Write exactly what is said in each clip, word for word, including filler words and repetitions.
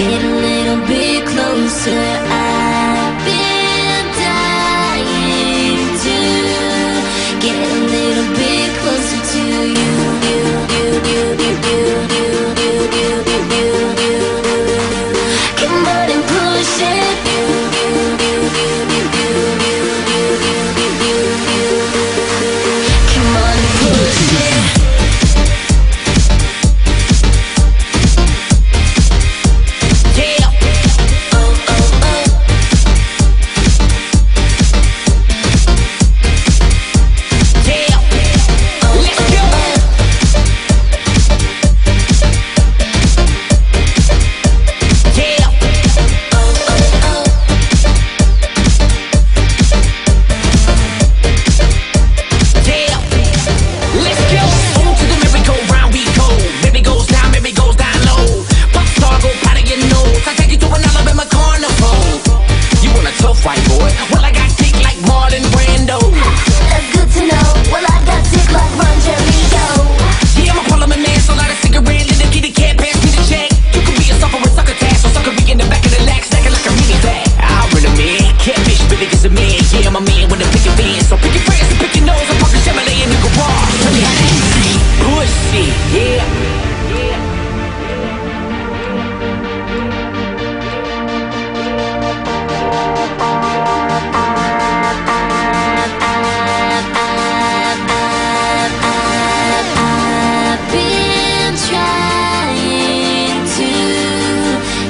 get a little bit closer. I've been dying to get a little bit closer to you. You, you, you, you, you, you, you, you, you, you, you. Come on and push it. You, you, you, you, you, you, you, you, you, you, you. Come on and push it.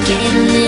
Get a little